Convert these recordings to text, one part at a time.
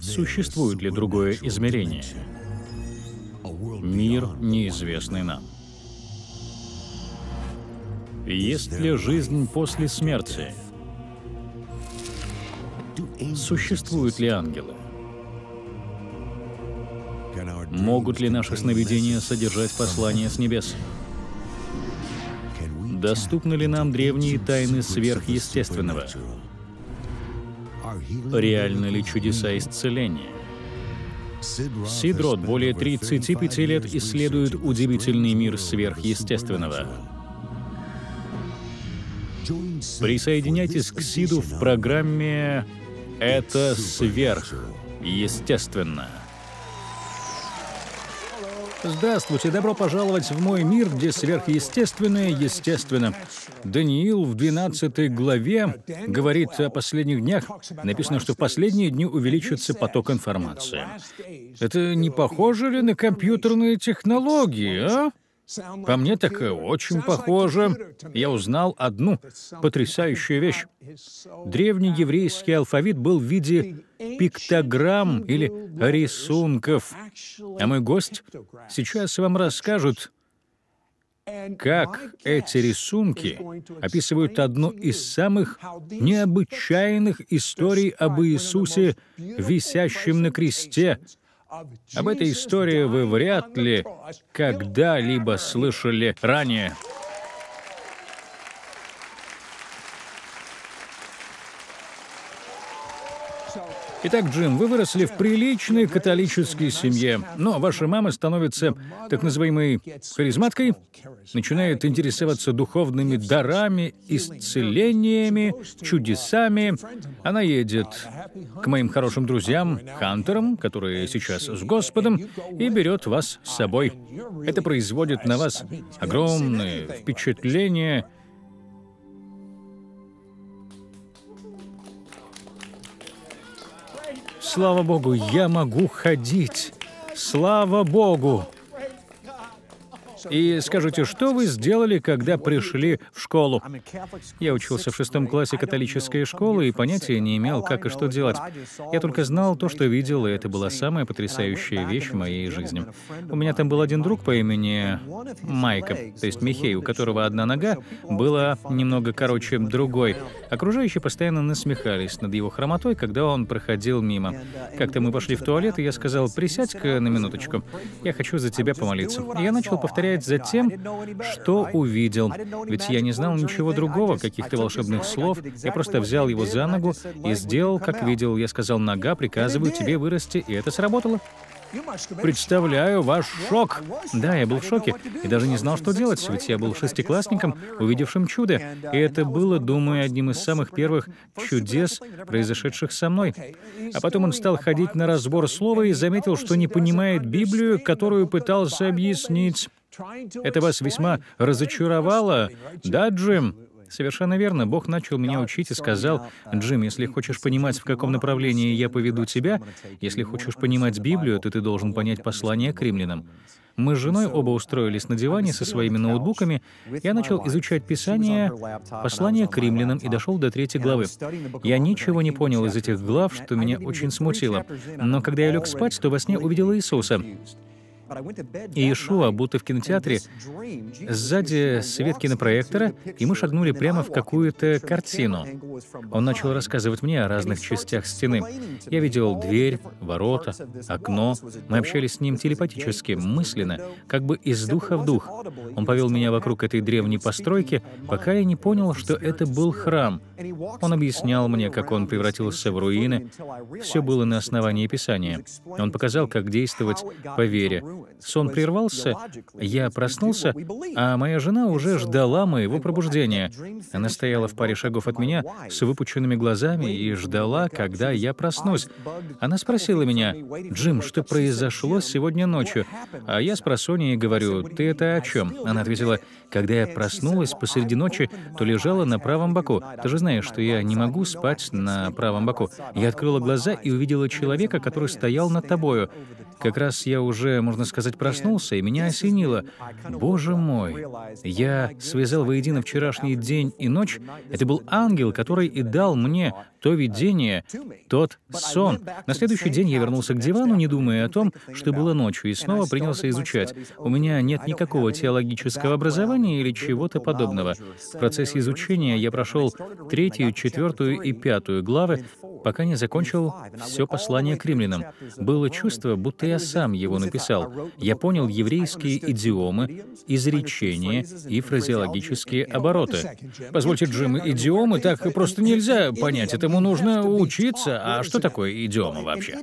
Существует ли другое измерение? Мир, неизвестный нам. Есть ли жизнь после смерти? Существуют ли ангелы? Могут ли наши сновидения содержать послания с небес? Доступны ли нам древние тайны сверхъестественного? Реальны ли чудеса исцеления? Сид Рот более 35 лет исследует удивительный мир сверхъестественного. Присоединяйтесь к Сиду в программе «Это сверхъестественно». Здравствуйте, добро пожаловать в мой мир, где сверхъестественное естественно. Даниил в 12 главе говорит о последних днях. Написано, что в последние дни увеличится поток информации. Это не похоже ли на компьютерные технологии, а? По мне так очень похоже. Я узнал одну потрясающую вещь. Древний еврейский алфавит был в виде пиктограмм или рисунков. А мой гость сейчас вам расскажет, как эти рисунки описывают одну из самых необычайных историй об Иисусе, висящем на кресте. Об этой истории вы вряд ли когда-либо слышали ранее. Итак, Джим, вы выросли в приличной католической семье, но ваша мама становится так называемой харизматкой, начинает интересоваться духовными дарами, исцелениями, чудесами. Она едет к моим хорошим друзьям, Хантерам, которые сейчас с Господом, и берет вас с собой. Это производит на вас огромное впечатление. Слава Богу, я могу ходить. Слава Богу! И скажите, что вы сделали, когда пришли в школу? Я учился в 6 классе католической школы и понятия не имел, как и что делать. Я только знал то, что видел, и это была самая потрясающая вещь в моей жизни. У меня там был один друг по имени Майка, то есть Михей, у которого одна нога была немного короче другой. Окружающие постоянно насмехались над его хромотой, когда он проходил мимо. Как-то мы пошли в туалет, и я сказал: «Присядь-ка на минуточку, я хочу за тебя помолиться». И я начал повторять за тем, что увидел. Ведь я не знал ничего другого, каких-то волшебных слов. Я просто взял его за ногу и сделал, как видел. Я сказал: «Нога, приказываю тебе вырасти», и это сработало. Представляю ваш шок! Да, я был в шоке и даже не знал, что делать, ведь я был 6-классником, увидевшим чудо. И это было, думаю, одним из самых первых чудес, произошедших со мной. А потом он стал ходить на разбор слова и заметил, что не понимает Библию, которую пытался объяснить. Это вас весьма разочаровало, да, Джим? Совершенно верно. Бог начал меня учить и сказал: «Джим, если хочешь понимать, в каком направлении я поведу тебя, если хочешь понимать Библию, то ты должен понять послание к римлянам». Мы с женой оба устроились на диване со своими ноутбуками. Я начал изучать Писание, послание к римлянам, и дошел до 3 главы. Я ничего не понял из этих глав, что меня очень смутило. Но когда я лег спать, то во сне увидел Иисуса. Иешуа, будто в кинотеатре, сзади свет кинопроектора, и мы шагнули прямо в какую-то картину. Он начал рассказывать мне о разных частях стены. Я видел дверь, ворота, окно. Мы общались с ним телепатически, мысленно, как бы из духа в дух. Он повел меня вокруг этой древней постройки, пока я не понял, что это был храм. Он объяснял мне, как он превратился в руины. Все было на основании Писания. Он показал, как действовать по вере. Сон прервался, я проснулся, а моя жена уже ждала моего пробуждения. Она стояла в паре шагов от меня с выпученными глазами и ждала, когда я проснусь. Она спросила меня: «Джим, что произошло сегодня ночью?» А я с просонья говорю: «Ты это о чем?» Она ответила: «Когда я проснулась посреди ночи, то лежала на правом боку. Ты же знаешь, что я не могу спать на правом боку. Я открыла глаза и увидела человека, который стоял над тобою. Как раз я уже, можно сказать, проснулся, и меня осенило. Боже мой, я связал воедино вчерашний день и ночь. Это был ангел, который и дал мне то видение, тот сон. На следующий день я вернулся к дивану, не думая о том, что было ночью, и снова принялся изучать. У меня нет никакого теологического образования или чего-то подобного. В процессе изучения я прошел 3, 4 и 5 главы, пока не закончил все послание к римлянам. Было чувство, будто я сам его написал. Я понял еврейские идиомы, изречения и фразеологические обороты. Позвольте, Джим, идиомы так просто нельзя понять. Этому нужно учиться. А что такое идиома вообще?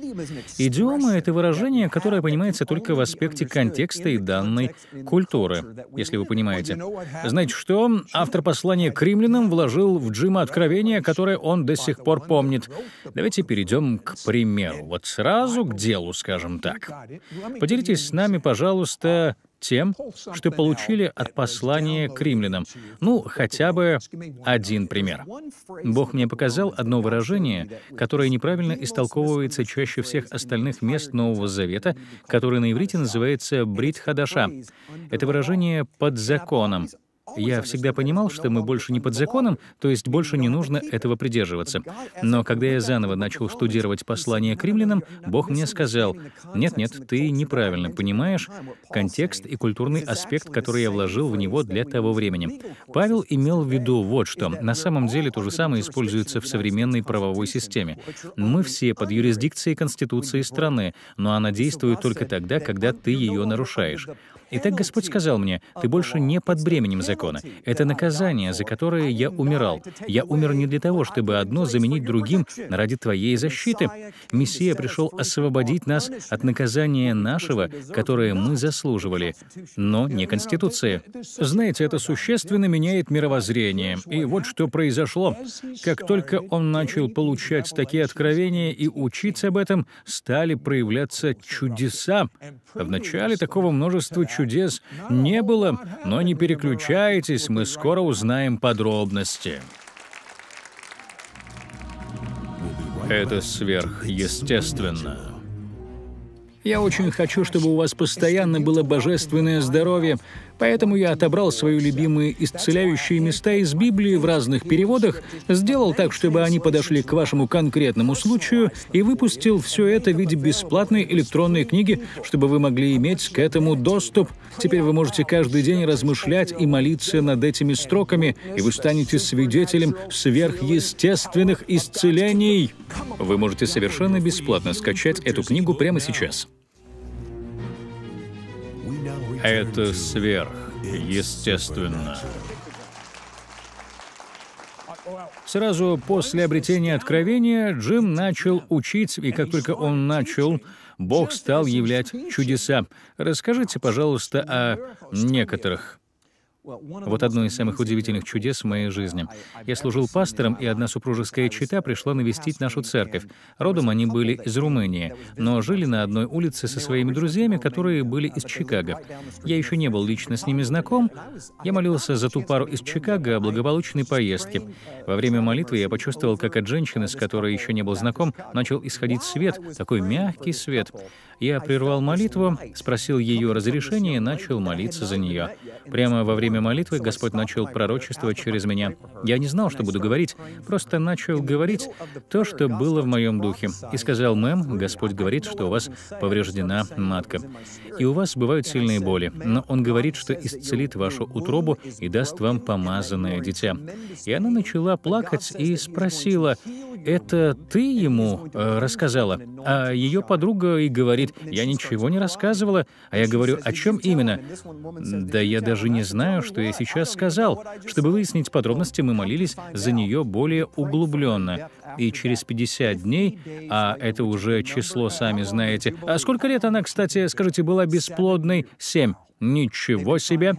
Идиома — это выражение, которое понимается только в аспекте контекста и данной культуры, если вы понимаете. Знаете что? Автор послания к римлянам вложил в Джима откровение, которое он до сих пор помнит. Давайте перейдем к примеру. Вот сразу к делу, скажем так. Поделитесь с нами, пожалуйста, тем, что получили от послания к римлянам. Ну, хотя бы один пример. Бог мне показал одно выражение, которое неправильно истолковывается чаще всех остальных мест Нового Завета, которое на иврите называется «брит хадаша». Это выражение «под законом». Я всегда понимал, что мы больше не под законом, то есть больше не нужно этого придерживаться. Но когда я заново начал штудировать послание к римлянам, Бог мне сказал: «Нет-нет, ты неправильно понимаешь контекст и культурный аспект, который я вложил в него для того времени». Павел имел в виду вот что. На самом деле то же самое используется в современной правовой системе. Мы все под юрисдикцией Конституции страны, но она действует только тогда, когда ты ее нарушаешь. Итак, Господь сказал мне: «Ты больше не под бременем закона. Это наказание, за которое я умирал. Я умер не для того, чтобы одно заменить другим ради твоей защиты. Мессия пришел освободить нас от наказания нашего, которое мы заслуживали, но не Конституции». Знаете, это существенно меняет мировоззрение. И вот что произошло. Как только он начал получать такие откровения и учиться об этом, стали проявляться чудеса. В начале такого множества чудес не было, но не переключайтесь, мы скоро узнаем подробности. Это сверхъестественно. Я очень хочу, чтобы у вас постоянно было божественное здоровье, поэтому я отобрал свои любимые исцеляющие места из Библии в разных переводах, сделал так, чтобы они подошли к вашему конкретному случаю, и выпустил все это в виде бесплатной электронной книги, чтобы вы могли иметь к этому доступ. Теперь вы можете каждый день размышлять и молиться над этими строками, и вы станете свидетелем сверхъестественных исцелений. Вы можете совершенно бесплатно скачать эту книгу прямо сейчас. Это сверхъестественно. Сразу после обретения откровения Джим начал учить, и как только он начал, Бог стал являть чудеса. Расскажите, пожалуйста, о некоторых. Вот одно из самых удивительных чудес в моей жизни. Я служил пастором, и одна супружеская чета пришла навестить нашу церковь. Родом они были из Румынии, но жили на одной улице со своими друзьями, которые были из Чикаго. Я еще не был лично с ними знаком. Я молился за ту пару из Чикаго о благополучной поездке. Во время молитвы я почувствовал, как от женщины, с которой еще не был знаком, начал исходить свет, такой мягкий свет. Я прервал молитву, спросил ее разрешения и начал молиться за нее. Прямо во время молитвы Господь начал пророчествовать через меня. Я не знал, что буду говорить, просто начал говорить то, что было в моем духе. И сказал: «Мэм, Господь говорит, что у вас повреждена матка, и у вас бывают сильные боли, но Он говорит, что исцелит вашу утробу и даст вам помазанное дитя». И она начала плакать и спросила: «Это ты ему рассказала?» А ее подруга и говорит: «Я ничего не рассказывала». А я говорю: «О чем именно?» «Да я даже не знаю, что я сейчас сказал». Чтобы выяснить подробности, мы молились за нее более углубленно. И через 50 дней, а это уже число, сами знаете. А сколько лет она, кстати, скажите, была бесплодной? 7. Ничего себе!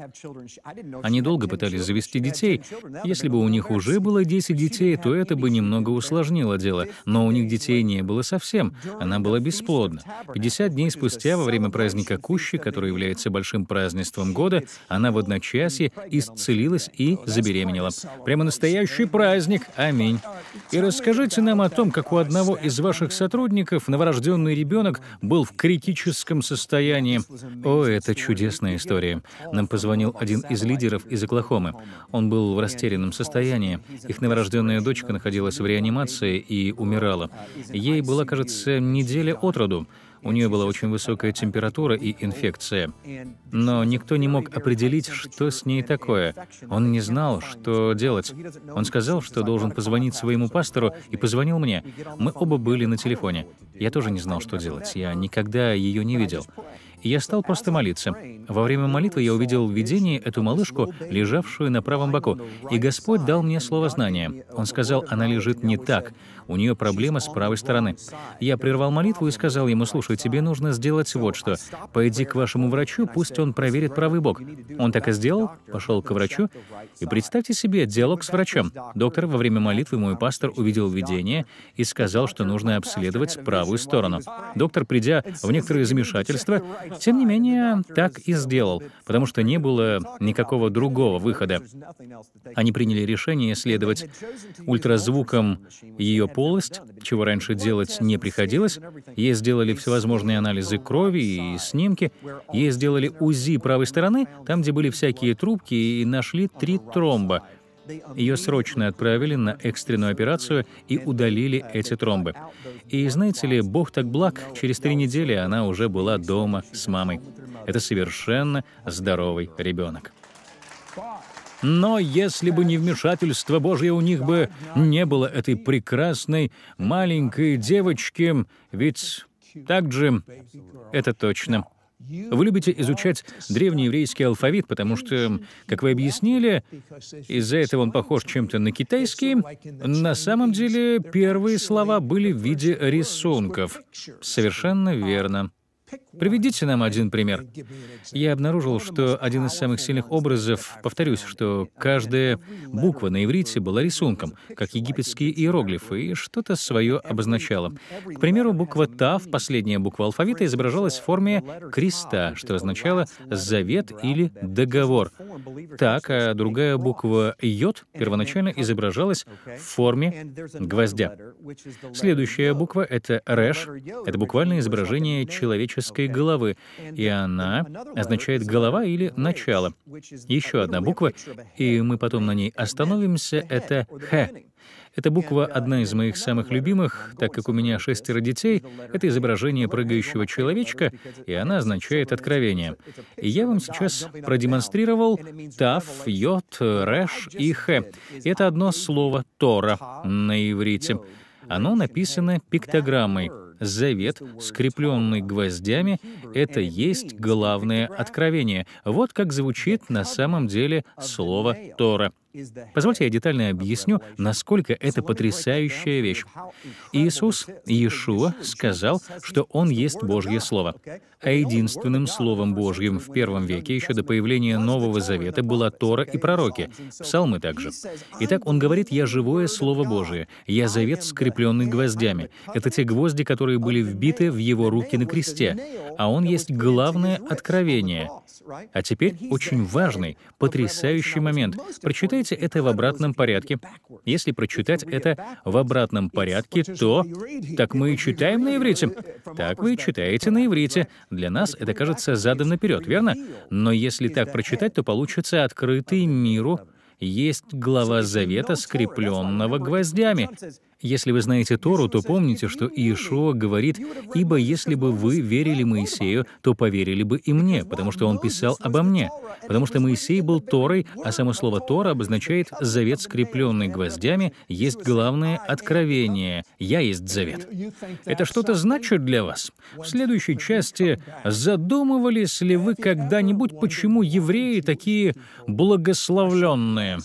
Они долго пытались завести детей. Если бы у них уже было 10 детей, то это бы немного усложнило дело. Но у них детей не было совсем. Она была бесплодна. 50 дней спустя, во время праздника Кущи, который является большим празднеством года, она в одночасье исцелилась и забеременела. Прямо настоящий праздник! Аминь! И расскажите нам о том, как у одного из ваших сотрудников новорожденный ребенок был в критическом состоянии. О, это чудесно! История. Нам позвонил один из лидеров из Оклахомы. Он был в растерянном состоянии. Их новорожденная дочка находилась в реанимации и умирала. Ей была, кажется, неделя от роду. У нее была очень высокая температура и инфекция. Но никто не мог определить, что с ней такое. Он не знал, что делать. Он сказал, что должен позвонить своему пастору, и позвонил мне. Мы оба были на телефоне. Я тоже не знал, что делать. Я никогда ее не видел. И я стал просто молиться. Во время молитвы я увидел в видении эту малышку, лежавшую на правом боку. И Господь дал мне слово знания. Он сказал, она лежит не так. У нее проблема с правой стороны. Я прервал молитву и сказал ему, слушай, тебе нужно сделать вот что. Пойди к вашему врачу, пусть он проверит правый бок. Он так и сделал, пошел к врачу. И представьте себе диалог с врачом. Доктор, во время молитвы мой пастор увидел видение и сказал, что нужно обследовать правую сторону. Доктор, придя в некоторые замешательства, тем не менее, так и сделал, потому что не было никакого другого выхода. Они приняли решение исследовать ультразвуком ее полость, чего раньше делать не приходилось. Ей сделали всевозможные анализы крови и снимки. Ей сделали УЗИ правой стороны, там, где были всякие трубки, и нашли 3 тромба. Ее срочно отправили на экстренную операцию и удалили эти тромбы. И знаете ли, Бог так благ, через 3 недели она уже была дома с мамой. Это совершенно здоровый ребенок. Но если бы не вмешательство Божье, у них бы не было этой прекрасной маленькой девочки. Ведь так, Джим, это точно. Вы любите изучать древнееврейский алфавит, потому что, как вы объяснили, из-за этого он похож чем-то на китайский. На самом деле, первые слова были в виде рисунков. Совершенно верно. Приведите нам один пример. Я обнаружил, что один из самых сильных образов, повторюсь, что каждая буква на иврите была рисунком, как египетские иероглифы, и что-то свое обозначало. К примеру, буква «Тав», последняя буква алфавита, изображалась в форме креста, что означало «завет» или «договор». Так, а другая буква «Йод» первоначально изображалась в форме гвоздя. Следующая буква — это «Реш», это буквальное изображение человеческой головы, и она означает «голова» или «начало». Еще одна буква, и мы потом на ней остановимся, это «Х». Эта буква одна из моих самых любимых, так как у меня 6 детей, это изображение прыгающего человечка, и она означает «откровение». И я вам сейчас продемонстрировал «Тав», «Йод», «Реш» и «Хэ». Это одно слово «Тора» на иврите. Оно написано пиктограммой. Завет, скрепленный гвоздями, это есть главное откровение. Вот как звучит на самом деле слово «Тора». Позвольте я детально объясню, насколько это потрясающая вещь. Иисус, Иешуа, сказал, что Он есть Божье Слово. А единственным Словом Божьим в первом веке, еще до появления Нового Завета, была Тора и пророки, псалмы также. Итак, Он говорит, «Я живое Слово Божие, я завет, скрепленный гвоздями». Это те гвозди, которые были вбиты в Его руки на кресте. А Он есть главное откровение. А теперь очень важный, потрясающий момент. Прочитайте это в обратном порядке. Если прочитать это в обратном порядке, то... Так мы и читаем на иврите. Так вы и читаете на иврите. Для нас это кажется задом наперед, верно? Но если так прочитать, то получится «открытый миру есть глава завета, скрепленного гвоздями». Если вы знаете Тору, то помните, что Иешуа говорит, «Ибо если бы вы верили Моисею, то поверили бы и мне, потому что он писал обо мне». Потому что Моисей был Торой, а само слово «Тора» обозначает «завет, скрепленный гвоздями, есть главное откровение. Я есть завет». Это что-то значит для вас? В следующей части задумывались ли вы когда-нибудь, почему евреи такие благословленные?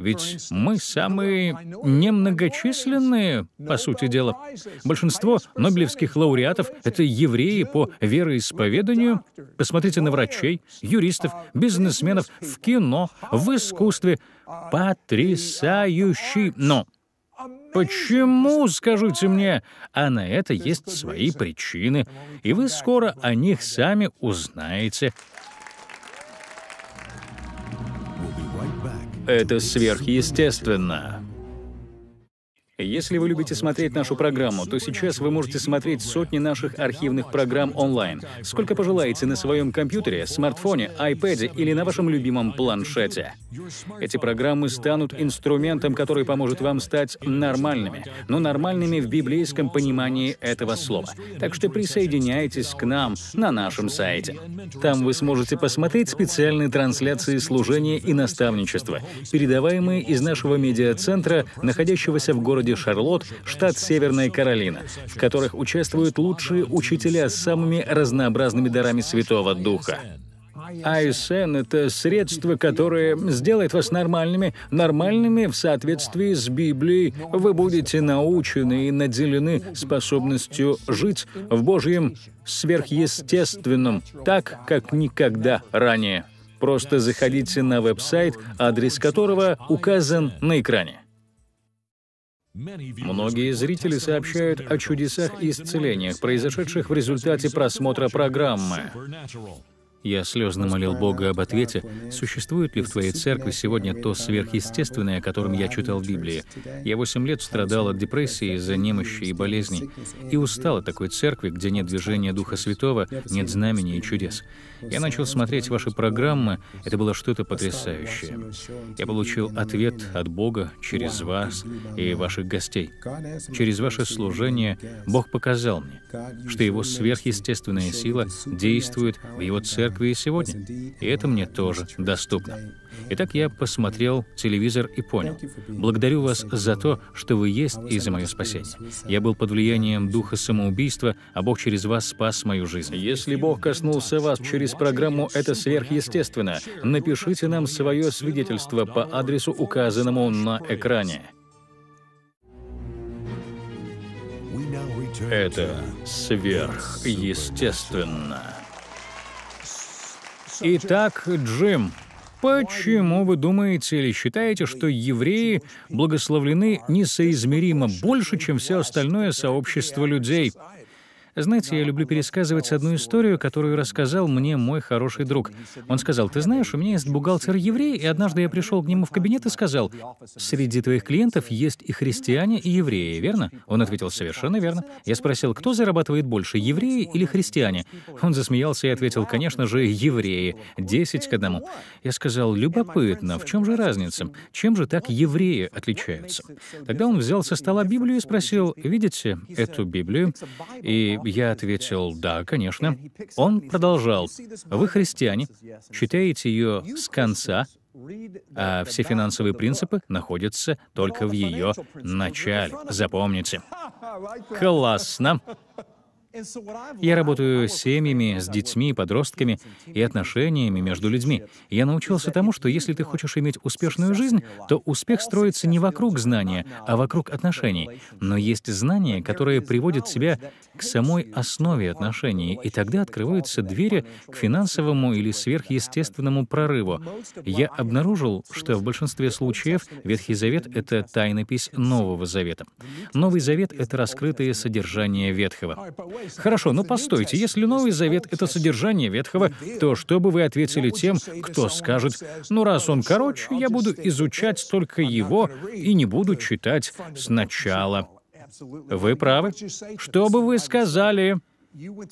Ведь мы самые немногочисленные, по сути дела. Большинство нобелевских лауреатов — это евреи по вероисповеданию. Посмотрите на врачей, юристов, бизнесменов, в кино, в искусстве. Потрясающий, но... Почему, скажите мне? А на это есть свои причины, и вы скоро о них сами узнаете. Это сверхъестественно. Если вы любите смотреть нашу программу, то сейчас вы можете смотреть сотни наших архивных программ онлайн, сколько пожелаете, на своем компьютере, смартфоне, iPad или на вашем любимом планшете. Эти программы станут инструментом, который поможет вам стать нормальными, но нормальными в библейском понимании этого слова. Так что присоединяйтесь к нам на нашем сайте. Там вы сможете посмотреть специальные трансляции служения и наставничества, передаваемые из нашего медиа-центра, находящегося в городе Шарлотт, штат Северная Каролина, в которых участвуют лучшие учителя с самыми разнообразными дарами Святого Духа. АйСН — это средство, которое сделает вас нормальными, нормальными в соответствии с Библией. Вы будете научены и наделены способностью жить в Божьем сверхъестественном, так, как никогда ранее. Просто заходите на веб-сайт, адрес которого указан на экране. Многие зрители сообщают о чудесах и исцелениях, произошедших в результате просмотра программы. Я слезно молил Бога об ответе, существует ли в твоей церкви сегодня то сверхъестественное, о котором я читал в Библии. Я 8 лет страдал от депрессии из-за немощи и болезней, и устал от такой церкви, где нет движения Духа Святого, нет знамений и чудес. Я начал смотреть ваши программы, это было что-то потрясающее. Я получил ответ от Бога через вас и ваших гостей. Через ваше служение Бог показал мне, что Его сверхъестественная сила действует в Его церкви и сегодня, и это мне тоже доступно. Итак, я посмотрел телевизор и понял. Благодарю вас за то, что вы есть, и за мое спасение. Я был под влиянием духа самоубийства, а Бог через вас спас мою жизнь. Если Бог коснулся вас через программу «Это сверхъестественно», напишите нам свое свидетельство по адресу, указанному на экране. Это сверхъестественно. Итак, Джим, почему вы думаете или считаете, что евреи благословлены несоизмеримо больше, чем все остальное сообщество людей? Знаете, я люблю пересказывать одну историю, которую рассказал мне мой хороший друг. Он сказал: «Ты знаешь, у меня есть бухгалтер-еврей, и однажды я пришел к нему в кабинет и сказал: среди твоих клиентов есть и христиане, и евреи, верно?» Он ответил: «Совершенно верно». Я спросил: «Кто зарабатывает больше, евреи или христиане?» Он засмеялся и ответил: «Конечно же, евреи, 10 к 1». Я сказал: «Любопытно, в чем же разница? Чем же так евреи отличаются?» Тогда он взял со стола Библию и спросил: «Видите эту Библию?» И я ответил: «Да, конечно». Он продолжал: «Вы, христиане, читаете ее с конца, а все финансовые принципы находятся только в ее начале. Запомните». Классно. Я работаю с семьями, с детьми, подростками и отношениями между людьми. Я научился тому, что если ты хочешь иметь успешную жизнь, то успех строится не вокруг знания, а вокруг отношений. Но есть знания, которые приводят тебя к самой основе отношений, и тогда открываются двери к финансовому или сверхъестественному прорыву. Я обнаружил, что в большинстве случаев Ветхий Завет — это тайнопись Нового Завета. Новый Завет — это раскрытое содержание Ветхого. Хорошо, но постойте, если Новый Завет — это содержание Ветхого, то что бы вы ответили тем, кто скажет: «Ну, раз он короче, я буду изучать только его и не буду читать сначала». Вы правы. Что бы вы сказали?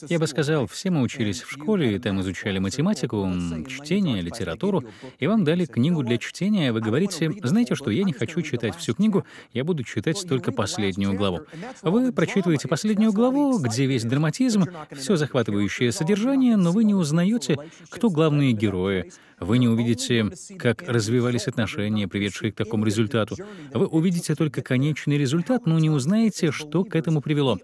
Я бы сказал: все мы учились в школе, и там изучали математику, чтение, литературу, и вам дали книгу для чтения, а вы говорите: «Знаете что, я не хочу читать всю книгу, я буду читать только последнюю главу». Вы прочитываете последнюю главу, где весь драматизм, все захватывающее содержание, но вы не узнаете, кто главные герои, Вы не увидите, как развивались отношения, приведшие к такому результату. Вы увидите только конечный результат, но не узнаете, что к этому привело.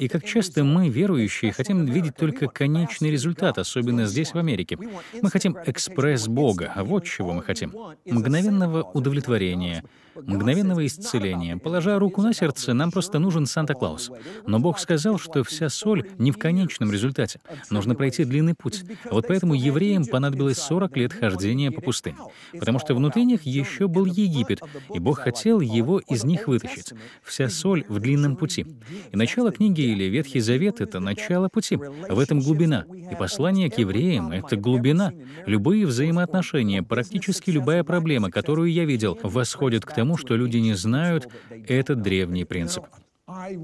И как часто мы, верующие, хотим видеть только конечный результат, особенно здесь, в Америке. Мы хотим экспресс Бога, а вот чего мы хотим. Мгновенного удовлетворения, мгновенного исцеления. Положа руку на сердце, нам просто нужен Санта-Клаус. Но Бог сказал, что вся соль не в конечном результате. Нужно пройти длинный путь. Вот поэтому евреям понадобилось 40 лет хождения по пустыне, потому что внутри них еще был Египет, и Бог хотел его из них вытащить. Вся соль в длинном пути. И начало книги или Ветхий Завет — это начало пути. В этом глубина. И послание к евреям — это глубина. Любые взаимоотношения, практически любая проблема, которую я видел, восходит к тому, что люди не знают этот древний принцип.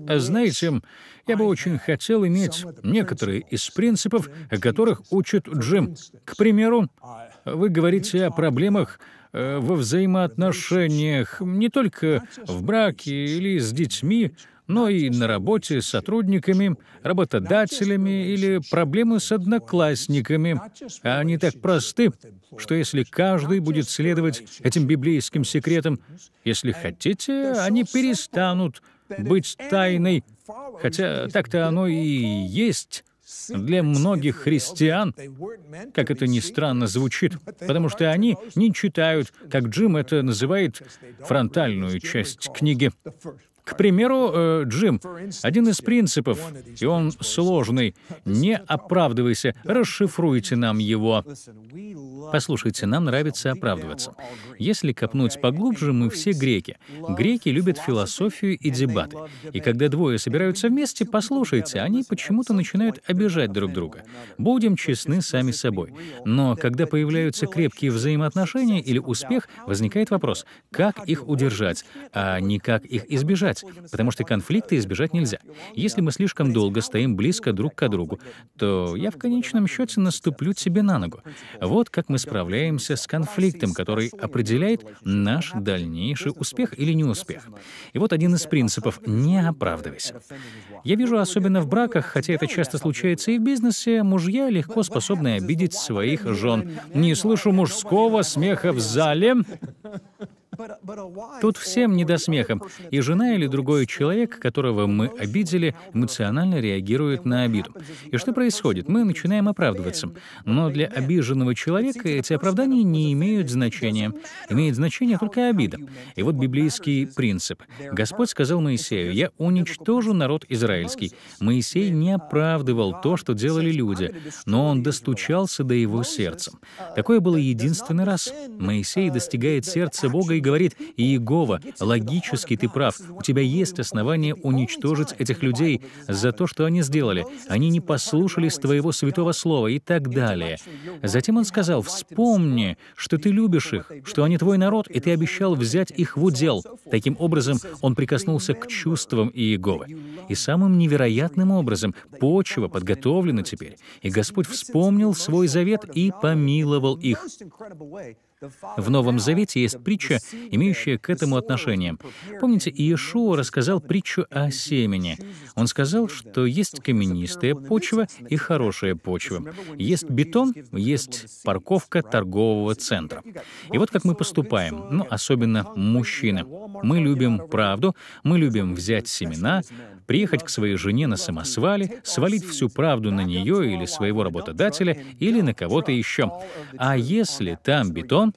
Знаете, я бы очень хотел иметь некоторые из принципов, о которых учит Джим. К примеру, вы говорите о проблемах во взаимоотношениях не только в браке или с детьми, но и на работе с сотрудниками, работодателями или проблемы с одноклассниками. Они так просты, что если каждый будет следовать этим библейским секретам, если хотите, они перестанут быть тайной, хотя так-то оно и есть для многих христиан, как это ни странно звучит, потому что они не читают, как Джим это называет, фронтальную часть книги. К примеру, Джим, один из принципов, и он сложный, не оправдывайся, расшифруйте нам его. Послушайте, нам нравится оправдываться. Если копнуть поглубже, мы все греки. Греки любят философию и дебаты. И когда двое собираются вместе, послушайте, они почему-то начинают обижать друг друга. Будем честны сами собой. Но когда появляются крепкие взаимоотношения или успех, возникает вопрос, как их удержать, а не как их избежать. Потому что конфликты избежать нельзя. Если мы слишком долго стоим близко друг к другу, то я в конечном счете наступлю тебе на ногу. Вот как мы справляемся с конфликтом, который определяет наш дальнейший успех или неуспех. И вот один из принципов — не оправдывайся. Я вижу, особенно в браках, хотя это часто случается и в бизнесе, мужья легко способны обидеть своих жен. Не слышу мужского смеха в зале. Тут всем не до смеха, и жена или другой человек, которого мы обидели, эмоционально реагирует на обиду. И что происходит? Мы начинаем оправдываться. Но для обиженного человека эти оправдания не имеют значения. Имеет значение только обида. И вот библейский принцип. Господь сказал Моисею: «Я уничтожу народ израильский». Моисей не оправдывал то, что делали люди, но он достучался до его сердца. Такое было единственный раз. Моисей достигает сердца Бога и говорит: «Иегова, логически ты прав, у тебя есть основания уничтожить этих людей за то, что они сделали. Они не послушались твоего святого слова» и так далее. Затем он сказал: «Вспомни, что ты любишь их, что они твой народ, и ты обещал взять их в удел». Таким образом, он прикоснулся к чувствам Иеговы. И самым невероятным образом почва подготовлена теперь, и Господь вспомнил свой завет и помиловал их. В Новом Завете есть притча, имеющая к этому отношение. Помните, Иешуа рассказал притчу о семени. Он сказал, что есть каменистая почва и хорошая почва. Есть бетон, есть парковка торгового центра. И вот как мы поступаем, ну, особенно мужчины. Мы любим правду, мы любим взять семена, приехать к своей жене на самосвале, свалить всю правду на нее или своего работодателя, или на кого-то еще. А если там бетон,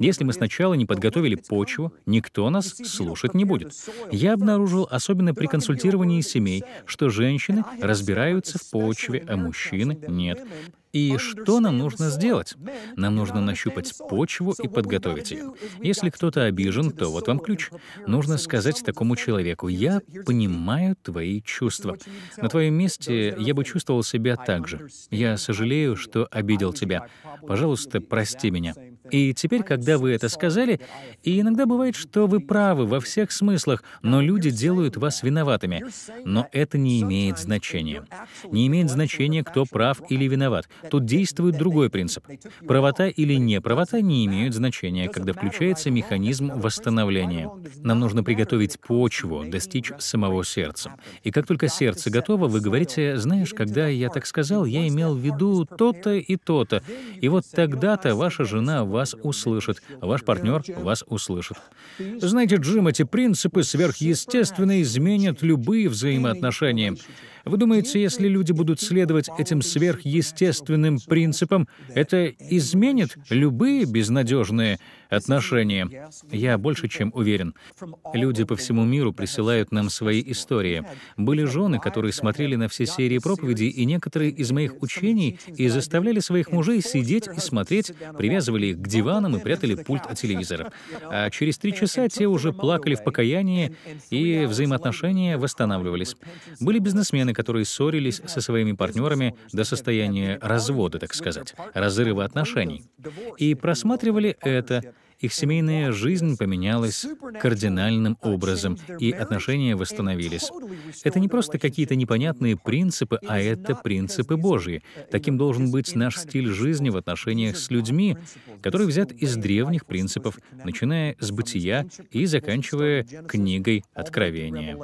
если мы сначала не подготовили почву, никто нас слушать не будет. Я обнаружил, особенно при консультировании семей, что женщины разбираются в почве, а мужчины нет. И что нам нужно сделать? Нам нужно нащупать почву и подготовить ее. Если кто-то обижен, то вот вам ключ. Нужно сказать такому человеку: «Я понимаю твои чувства. На твоем месте я бы чувствовал себя так же. Я сожалею, что обидел тебя. Пожалуйста, прости меня». И теперь, когда вы это сказали, и иногда бывает, что вы правы во всех смыслах, но люди делают вас виноватыми. Но это не имеет значения. Не имеет значения, кто прав или виноват. Тут действует другой принцип. Правота или неправота не имеют значения, когда включается механизм восстановления. Нам нужно приготовить почву, достичь самого сердца. И как только сердце готово, вы говорите: «Знаешь, когда я так сказал, я имел в виду то-то и то-то». И вот тогда-то ваша жена вас услышит, ваш партнер вас услышит. Знаете, Джим, эти принципы сверхъестественно изменят любые взаимоотношения. Вы думаете, если люди будут следовать этим сверхъестественным принципам, это изменит любые безнадежные отношения? Я больше чем уверен. Люди по всему миру присылают нам свои истории. Были жены, которые смотрели на все серии проповедей и некоторые из моих учений и заставляли своих мужей сидеть и смотреть, привязывали их к диванам и прятали пульт от телевизора. А через 3 часа те уже плакали в покаянии, и взаимоотношения восстанавливались. Были бизнесмены, которые ссорились со своими партнерами до состояния развода, так сказать, разрыва отношений. И просматривали это. Их семейная жизнь поменялась кардинальным образом, и отношения восстановились. Это не просто какие-то непонятные принципы, а это принципы Божьи. Таким должен быть наш стиль жизни в отношениях с людьми, который взят из древних принципов, начиная с Бытия и заканчивая книгой Откровения.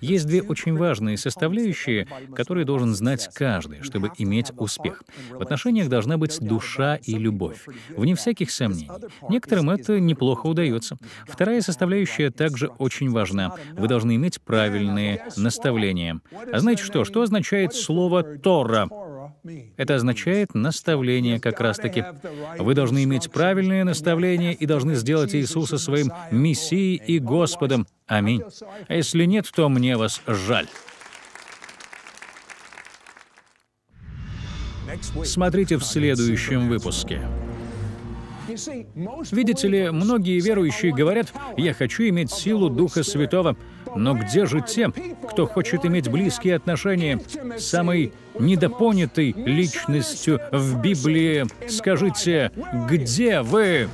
Есть 2 очень важные составляющие, которые должен знать каждый, чтобы иметь успех. В отношениях должна быть душа и любовь, вне всяких сомнений. Некоторым это неплохо удается. Вторая составляющая также очень важна. Вы должны иметь правильные наставления. А знаете что? Что означает слово «Тора»? Это означает наставление как раз-таки. Вы должны иметь правильные наставления и должны сделать Иисуса своим Мессией и Господом. Аминь. А если нет, то мне вас жаль. Смотрите в следующем выпуске. Видите ли, многие верующие говорят: «Я хочу иметь силу Духа Святого». Но где же те, кто хочет иметь близкие отношения с самой недопонятой личностью в Библии? Скажите, где вы?